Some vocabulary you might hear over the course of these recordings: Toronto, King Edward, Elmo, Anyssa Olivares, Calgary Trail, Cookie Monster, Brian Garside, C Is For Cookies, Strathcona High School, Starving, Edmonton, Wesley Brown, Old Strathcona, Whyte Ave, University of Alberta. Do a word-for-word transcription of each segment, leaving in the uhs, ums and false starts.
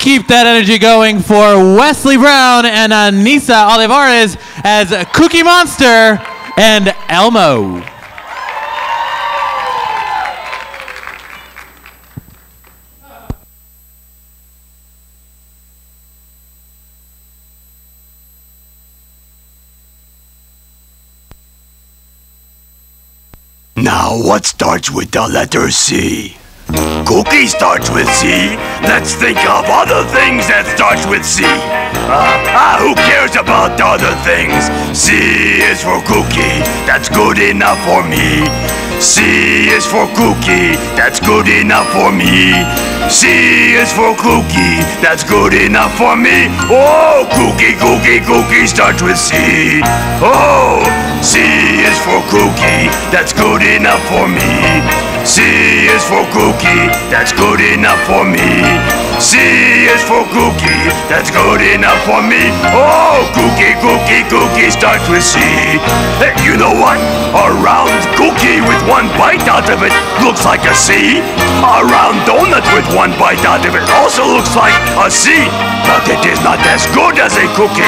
Keep that energy going for Wesley Brown and Anyssa Olivares as Cookie Monster and Elmo. Now what starts with the letter C? Cookie starts with C. Let's think of other things that starts with C. Ah, uh, uh, who cares about the other things? C is for cookie, that's good enough for me. C is for cookie, that's good enough for me. C is for cookie, that's good enough for me. Oh, cookie, cookie, cookie starts with C. Oh, C is for cookie, that's good enough for me. C is for cookie, that's good enough for me. C is for cookie, that's good enough for me. Oh, cookie, cookie, cookie starts with C. Hey, you know what? A round cookie with one bite out of it looks like a C. A round donut with one bite out of it also looks like a C. But it is not as good as a cookie.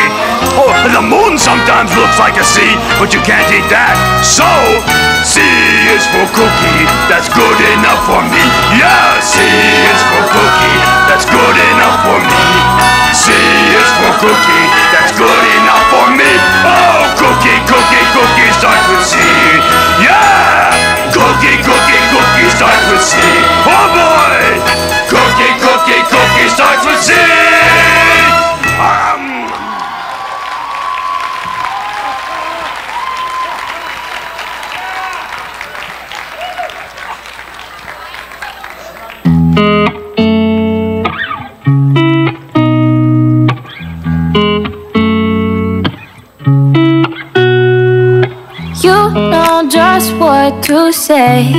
Oh, the moon sometimes looks like a C, but you can't eat that. So, C is for cookie, that's good enough for me. Yeah, C is for cookie, that's good enough for me. C is for cookie, that's good enough for me. Oh, cookie, cookie, cookie starts with C. Yeah, cookie, cookie, cookie starts with C. Oh boy, cookie, cookie, cookie starts with C. Um. Just what to say.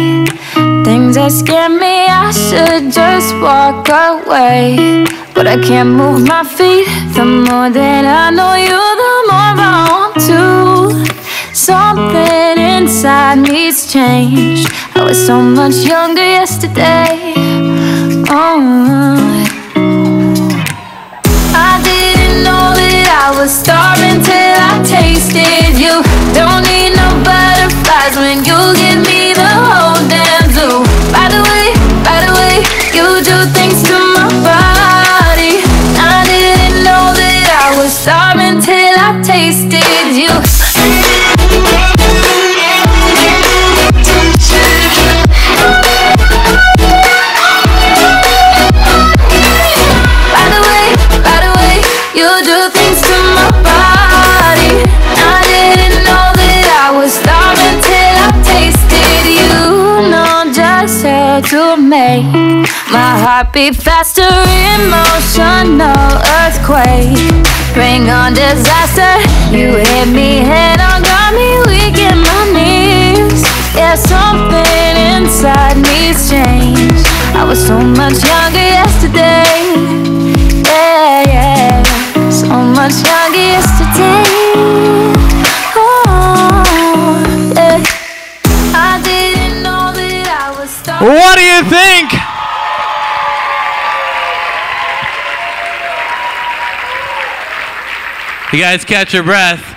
Things that scare me, I should just walk away. But I can't move my feet. The more that I know you, the more I want to. Something inside me's changed. I was so much younger yesterday. Oh, I didn't know that I was starving till I tasted you. Don't need no butterflies when you give me the whole damn zoo. By the way, by the way, you do things to my body. I didn't know that I was starving till I tasted you. To make my heart beat faster, emotional earthquake. Bring on disaster. You hit me head on, got me weak in my knees. Yeah, something inside me's changed. I was so much younger yesterday. Yeah, yeah, so much younger yesterday. What do you think? You guys catch your breath.